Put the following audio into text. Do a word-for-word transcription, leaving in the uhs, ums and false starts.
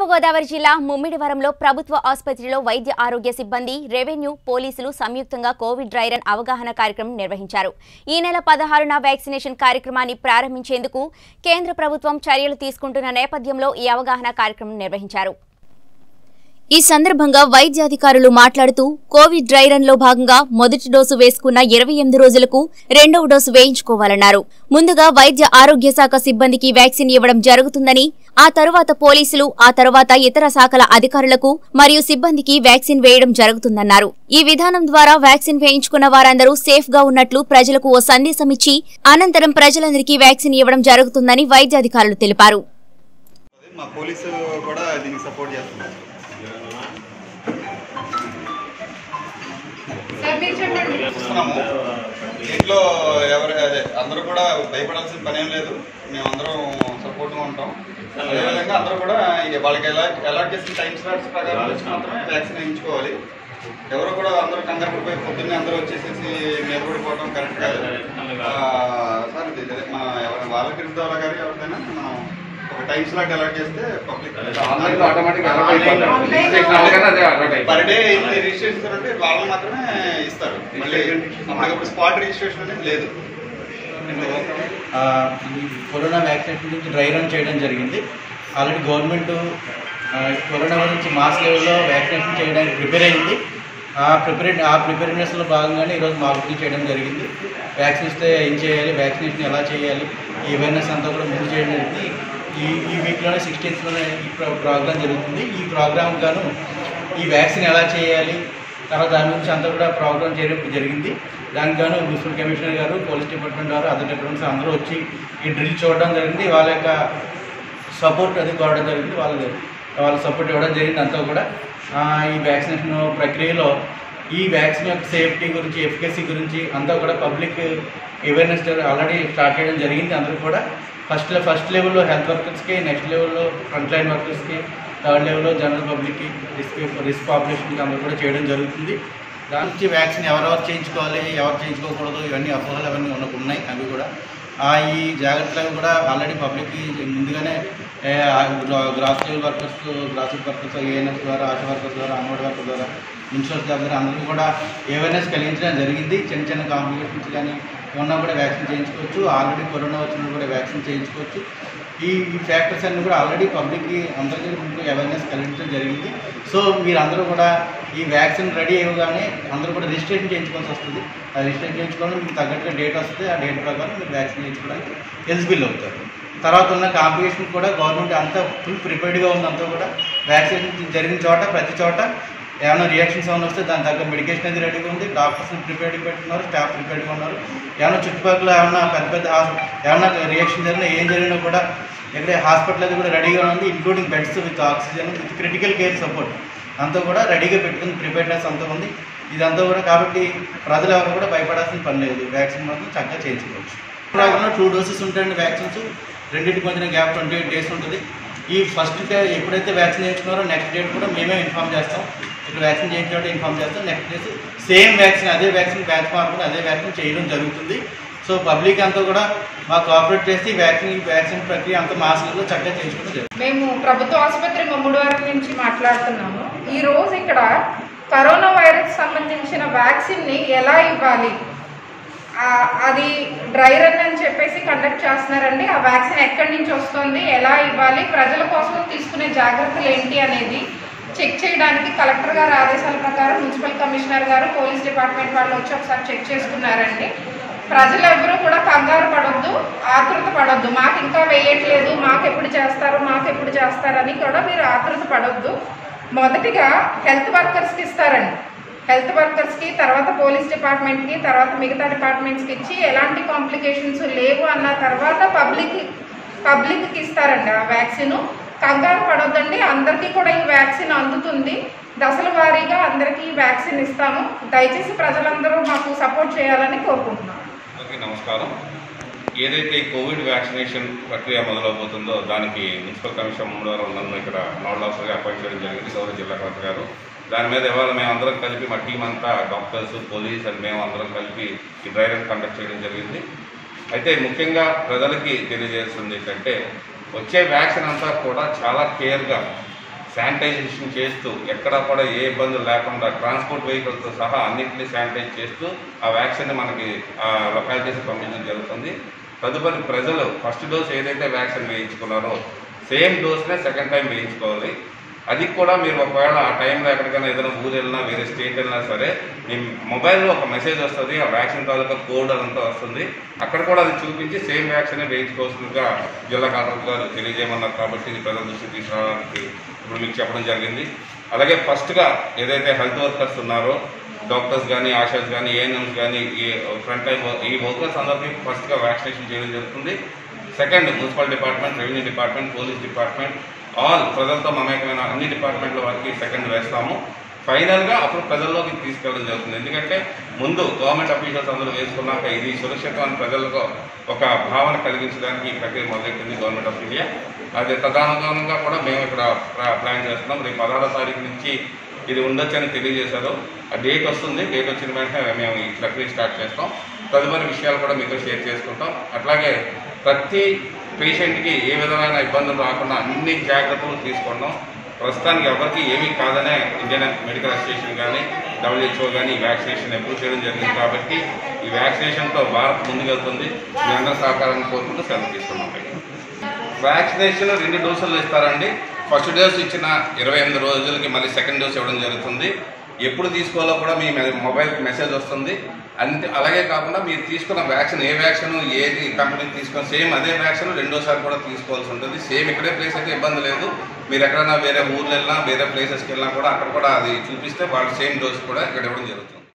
తూర్పు గోదావరి జిల్లా ముమ్మిడివరంలో ప్రభుత్వ ఆసుపత్రిలో వైద్య ఆరోగ్య సిబ్బంది, రెవెన్యూ, పోలీసులు సంయుక్తంగా కోవిడ్ డ్రై రన్ అవగాహన కార్యక్రమం నిర్వహించారు. ఈ నెల పదహారున వ్యాక్సినేషన్ కార్యక్రమాన్ని ప్రారంభించేందుకు కేంద్ర ప్రభుత్వం చర్యలు తీసుకుంటున్న నేపథ్యంలో ఈ అవగాహన కార్యక్రమం నిర్వహించారు. ఈ సందర్భంగా వైద్య అధికారులు మాట్లాడుతూ కోవిడ్ డ్రై రన్ లో భాగంగా మొదటి డోసు వేసుకున్న ఇరవై ఎనిమిది రోజులకు రెండవ డోసు వేయించుకోవాలన్నారు. ముందుగా వైద్య ఆరోగ్య శాఖ సిబ్బందికి వ్యాక్సిన్ ఇవ్వడం జరుగుతుందని, ఆ తరువాత పోలీసులు, ఆ తరువాత ఇతర శాఖల అధికారులకు మరియు సిబ్బందికి వ్యాక్సిన్ వేయడం జరుగుతుందన్నారు. ఈ విధానం ద్వారా వ్యాక్సిన్ వేయించుకున్న వారందరూ సేఫ్ గా ఉన్నట్లు ప్రజలకు ఓ సందేశం ఇచ్చి అనంతరం ప్రజలందరికీ వ్యాక్సిన్ ఇవ్వడం జరుగుతుందని వైద్య అధికారులు తెలిపారు. దీంట్లో ఎవరు అదే అందరూ కూడా భయపడాల్సిన పని ఏం లేదు, మేమందరం సపోర్ట్గా ఉంటాం. అదేవిధంగా అందరూ కూడా వాళ్ళకి ఎలా అలాట్ చేసిన టైం స్లాట్స్ ప్రకారం మాత్రమే వ్యాక్సిన్ వేయించుకోవాలి. ఎవరు కూడా అందరూ కంగారు పడిపోయి పొద్దున్నే అందరూ వచ్చేసేసి మేము కూడా పోవడం కరెక్ట్ కాదు సార్. ఇది మా ఎవరైనా వాళ్ళ క్రితం వాళ్ళ కానీ ఎవరికైనా మనం ఒక టైం స్లాట్ అలాట్ చేస్తే పబ్లిక్ పర్ డే రిజిస్ట్రేషన్ ఇస్తారంటే వాళ్ళు మాత్రమే ఇస్తారు. మళ్ళీ మనకప్పుడు స్పాట్ రిజిస్ట్రేషన్ అనేది లేదు. కరోనా వ్యాక్సిన్ గురించి డ్రై రన్ చేయడం జరిగింది. ఆల్రెడీ గవర్నమెంట్ కరోనా గురించి మాస్ లెవెల్లో వ్యాక్సినేషన్ చేయడానికి ప్రిపేర్ అయింది. ఆ ప్రిపేర్ ఆ ప్రిపేర్నెస్లో భాగంగానే ఈరోజు మార్కెటింగ్ చేయడం జరిగింది. వ్యాక్సిన్ ఇస్తే ఏం చేయాలి, వ్యాక్సినేషన్ ఎలా చేయాలి, ఈ అవేర్నెస్ అంతా కూడా ముందు చేయడం జరిగింది. ఈ ఈ వీక్లోనే సిక్స్టీన్త్లోనే ఈ ప్రోగ్రామ్ జరుగుతుంది. ఈ ప్రోగ్రామ్ గాను ఈ వ్యాక్సిన్ ఎలా చేయాలి, తర్వాత దాని గురించి అంతా కూడా ప్రోగ్రామ్ చేయడం జరిగింది. దానికిగాను మున్సిపల్ కమిషనర్ గారు, పోలీస్ డిపార్ట్మెంట్ గారు, అదర్ డిపార్ట్మెంట్స్ అందరూ వచ్చి ఈ డ్రిల్ చూడడం జరిగింది. వాళ్ళ యొక్క సపోర్ట్ అది కోవడం జరిగింది. వాళ్ళు వాళ్ళ సపోర్ట్ ఇవ్వడం జరిగింది. అంతా కూడా ఈ వ్యాక్సినేషన్ ప్రక్రియలో ఈ వ్యాక్సిన్ యొక్క సేఫ్టీ గురించి, ఎఫికసీ గురించి అంతా కూడా పబ్లిక్ అవేర్నెస్ ఆల్రెడీ స్టార్ట్ చేయడం జరిగింది. అందరూ కూడా ఫస్ట్ ఫస్ట్ లెవెల్లో హెల్త్ వర్కర్స్కి, నెక్స్ట్ లెవెల్లో ఫ్రంట్ లైన్ వర్కర్స్కి, థర్డ్ లెవెల్లో జనరల్ పబ్లిక్కి, రిస్క్ రిస్క్ పాపులేషన్కి అందరూ కూడా చేయడం జరుగుతుంది. దాని నుంచి వ్యాక్సిన్ ఎవరెవరు చేయించుకోవాలి, ఎవరు చేయించుకోకూడదు, ఇవన్నీ అపోహలు అవన్నీ మనకు ఉన్నాయి. అవి కూడా ఈ జాగ్రత్తలు కూడా ఆల్రెడీ పబ్లిక్కి ముందుగానే grass level workers, grass level workers, ANS ద్వారా, ఆశా వర్కర్స్ ద్వారా, అంగన్వాడీ వర్కర్స్ ద్వారా, ఇన్సూరెన్స్ ద్వారా అందరికీ కూడా అవేర్నెస్ కలిగించడం జరిగింది. చిన్న చిన్న కాంప్లికేషన్స్ కానీ ఉన్నా కూడా వ్యాక్సిన్ చేయించుకోవచ్చు. ఆల్రెడీ కరోనా వచ్చినా కూడా వ్యాక్సిన్ చేయించుకోవచ్చు. ఈ ఈ ఫ్యాక్టర్స్ అన్నీ కూడా ఆల్రెడీ పబ్లిక్కి అందరికీ ముందు అవేర్నెస్ కలిగించడం జరిగింది. సో మీరందరూ కూడా ఈ వ్యాక్సిన్ రెడీ అయ్యగానే అందరూ కూడా రిజిస్ట్రేషన్ చేయించుకోవాల్సి వస్తుంది. ఆ రిజిస్ట్రేషన్ చేయించుకోవడం మీకు తగ్గట్టుగా డేట్ వస్తుంది. ఆ డేట్ ప్రకారం మీరు వ్యాక్సిన్ చేయించుకోవడానికి ఎలిజిబుల్ అవుతారు. తర్వాత ఉన్న కాంపిటీషన్ కూడా గవర్నమెంట్ అంతా ఫుల్ ప్రిపేర్డ్గా ఉందంతా కూడా వ్యాక్సినేషన్ జరిగిన చోట ప్రతి చోట ఏమైనా రియాక్షన్స్ ఏమైనా వస్తే దాని తగ్గ మెడికేషన్ అది రెడీగా ఉంది. డాక్టర్స్ ప్రిపేర్డ్గా పెట్టుకున్నారు, స్టాఫ్ ప్రిపేర్డ్గా ఉన్నారు. ఏమైనా చుట్టుపక్కల ఏమైనా పెద్ద పెద్ద ఏమైనా రియాక్షన్ జరిగినా ఏం జరిగినా కూడా ఎక్కడ హాస్పిటల్ అది కూడా రెడీగా ఉంది, including beds with oxygen with critical care support అంతా కూడా రెడీగా పెట్టుకుంది. ప్రిపేర్నెస్ అంతా ఉంది. ఇదంతా కూడా కాబట్టి ప్రజలు ఎవరు కూడా భయపడాల్సిన పని లేదు. వ్యాక్సిన్ మాత్రం చక్కగా చేయించుకోవచ్చు. ప్రోగ్రాంలో టూ డోసెస్ ఉంటాయండి. వ్యాక్సిన్స్ రెండింటికి మధ్యన గ్యాప్ ట్వంటీ ఎయిట్ డేస్ ఉంటుంది. ఈ ఫస్ట్ డే ఎప్పుడైతే వ్యాక్సిన్ చేయించుకున్నారో నెక్స్ట్ డేట్ కూడా మేమే ఇన్ఫామ్ చేస్తాం. ఇక్కడ వ్యాక్సిన్ చేయించుకుంటే ఇన్ఫామ్ చేస్తాం. నెక్స్ట్ డేస్ సేమ్ వ్యాక్సిన్, అదే వ్యాక్సిన్ బ్యాచ్ మార్పులు అదే వ్యాక్సిన్ చేయడం జరుగుతుంది. సో పబ్లిక్ అంతా కూడా మాకు కోఆపరేట్ చేసి వ్యాక్సిన్ వ్యాక్సిన్ ప్రక్రియ అంతా మాస్కులతో చక్కగా చేయించుకోవడం జరుగుతుంది. మేము ప్రభుత్వ ఆసుపత్రి ముమ్మిడివరం నుంచి మాట్లాడుతున్నాము. ఈరోజు ఇక్కడ కరోనా వైరస్ సంబంధించిన వ్యాక్సిన్ని ఎలా ఇవ్వాలి, అది డ్రై రన్ అని చెప్పేసి కండక్ట్ చేస్తున్నారండి. ఆ వ్యాక్సిన్ ఎక్కడి నుంచి వస్తుంది, ఎలా ఇవ్వాలి, ప్రజల కోసం తీసుకునే జాగ్రత్తలు ఏంటి అనేది చెక్ చేయడానికి కలెక్టర్ గారి ఆదేశాల ప్రకారం మున్సిపల్ కమిషనర్ గారు, పోలీస్ డిపార్ట్మెంట్ వాళ్ళు వచ్చి ఒకసారి చెక్ చేసుకున్నారండి. ప్రజలు ఎవరూ కూడా కంగారు పడొద్దు, ఆతృత పడొద్దు. మాకు ఇంకా వేయట్లేదు, మాకు ఎప్పుడు చేస్తారు, మాకు ఎప్పుడు చేస్తారని కూడా మీరు ఆతృత పడొద్దు. మొదటిగా హెల్త్ వర్కర్స్కి ఇస్తారండి. హెల్త్ వర్కర్స్కి, తర్వాత పోలీస్ డిపార్ట్మెంట్కి, తర్వాత మిగతా డిపార్ట్మెంట్స్కి ఇచ్చి ఎలాంటి కాంప్లికేషన్స్ లేవు అన్న తర్వాత పబ్లిక్ పబ్లిక్కి ఇస్తారండి ఆ వ్యాక్సిన్. కంగారు పడొద్దండి, అందరికీ కూడా ఈ వ్యాక్సిన్ అందుతుంది. దశల వారీగా అందరికీ ఈ వ్యాక్సిన్ ఇస్తాము. దయచేసి ప్రజలందరూ మాకు సపోర్ట్ చేయాలని కోరుకుంటున్నాను. నమస్కారం. ఏదైతే కోవిడ్ వ్యాక్సినేషన్ ప్రక్రియ మొదలవుతుందో దానికి మున్సిపల్ కమిషనర్ ముమ్మిడివరం నన్ను ఇక్కడ నోడల్ ఆఫీసర్గా అపాయింట్ చేయడం జరిగింది, గౌరవ జిల్లా కలెక్టర్ గారు. దాని మీద ఇవాళ మేమందరం కలిపి మా టీం అంతా, డాక్టర్స్, పోలీస్ అండ్ మేము అందరం కలిపి ఈ డ్రై రన్ కండక్ట్ చేయడం జరిగింది. అయితే ముఖ్యంగా ప్రజలకి తెలియజేస్తుంది ఏంటంటే వచ్చే వ్యాక్సిన్ అంతా కూడా చాలా కేర్గా శానిటైజేషన్ చేస్తూ ఎక్కడా కూడా ఏ ఇబ్బందులు లేకుండా ట్రాన్స్పోర్ట్ వెహికల్స్తో సహా అన్నింటినీ శానిటైజ్ చేస్తూ ఆ వ్యాక్సిన్ని మనకి ఆ లొకాలిటీస్ పంపించడం జరుగుతుంది. తదుపరి ప్రజలు ఫస్ట్ డోస్ ఏదైతే వ్యాక్సిన్ వేయించుకున్నారో సేమ్ డోస్నే సెకండ్ టైం వేయించుకోవాలి. అది కూడా మీరు ఒకవేళ ఆ టైంలో ఎక్కడికైనా ఏదైనా ఊరు వెళ్ళినా వేరే స్టేట్ వెళ్ళినా సరే మీ మొబైల్లో ఒక మెసేజ్ వస్తుంది, ఆ వ్యాక్సిన్ తాలూకా కోడ్ అదంతా వస్తుంది. అక్కడ కూడా అది చూపించి సేమ్ వ్యాక్సినే వేయించుకోవాల్సిందిగా జిల్లా కలెక్టర్ గారు తెలియజేయమన్నారు. కాబట్టి ఇది ప్రజల దృష్టికి తీసుకురావడానికి ఇప్పుడు మీకు చెప్పడం జరిగింది. అలాగే ఫస్ట్గా ఏదైతే హెల్త్ వర్కర్స్ ఉన్నారో డాక్టర్స్ కానీ ఆశాస్ కానీ ఏఎన్ఎంస్ కానీ ఈ ఫ్రంట్ లైన్ ఈ వర్కర్స్ అందరికీ ఫస్ట్గా వ్యాక్సినేషన్ చేయడం జరుగుతుంది. Second municipal department, revenue department, police department, all ప్రజలతో మమేకమైన అన్ని డిపార్ట్మెంట్ల వారికి సెకండ్ వేస్తాము. ఫైనల్గా అప్పుడు ప్రజల్లోకి తీసుకెళ్ళడం జరుగుతుంది. ఎందుకంటే ముందు గవర్నమెంట్ అఫీషియల్స్ అందరూ వేసుకున్నాక ఇది సురక్షితమైన ప్రజలకు ఒక భావన కలిగించడానికి ఈ ప్రక్రియ మొదలెట్టింది గవర్నమెంట్ ఆఫ్ ఇండియా. అది తదనుగుణంగా కూడా మేము ఇక్కడ ప్లాన్ చేస్తున్నాం. రేపు పదహారో తారీఖు నుంచి ఇది ఉండొచ్చని తెలియజేశారు. ఆ డేట్ వస్తుంది, డేట్ వచ్చిన వెంటనే మేము ఈ ప్రక్రియ స్టార్ట్ చేస్తాం. తదుపరి విషయాలు కూడా మీతో షేర్ చేసుకుంటాం. అట్లాగే ప్రతి పేషెంట్కి ఏ విధమైన ఇబ్బందులు రాకుండా అన్ని జాగ్రత్తలు తీసుకున్నాం. ప్రస్తుతానికి ఎవరికి ఏమీ కాదనే ఇండియన్ మెడికల్ అసోసియేషన్ కానీ డబ్ల్యూహెచ్ఓ కానీ ఈ వ్యాక్సినేషన్ అప్రూవ్ చేయడం జరిగింది. కాబట్టి ఈ వ్యాక్సినేషన్తో భారత్ ముందుకెళ్తుంది. మీ అందరూ సహకారాన్ని కోరుకుంటూ సెలవు తీసుకున్నాం. వ్యాక్సినేషన్ రెండు డోసులు ఇస్తారండి. ఫస్ట్ డోస్ ఇచ్చిన ఇరవై ఎనిమిది రోజులకి మళ్ళీ సెకండ్ డోస్ ఇవ్వడం జరుగుతుంది. ఎప్పుడు తీసుకోవాలో కూడా మీ మొబైల్కి మెసేజ్ వస్తుంది. అంతే అలాగే కాకుండా మీరు తీసుకున్న వ్యాక్సిన్ ఏ వ్యాక్సిన్ ఏది కంపెనీకి తీసుకున్న సేమ్ అదే వ్యాక్సిన్ రెండోసారి కూడా తీసుకోవాల్సి ఉంటుంది. సేమ్ ఇక్కడే ప్లేస్ అయితే ఇబ్బంది లేదు. మీరు ఎక్కడైనా వేరే ఊర్లు వెళ్ళినా వేరే ప్లేసెస్కి వెళ్ళినా కూడా అక్కడ కూడా అది చూపిస్తే వాళ్ళు సేమ్ డోస్ కూడా ఇక్కడ ఇవ్వడం జరుగుతుంది.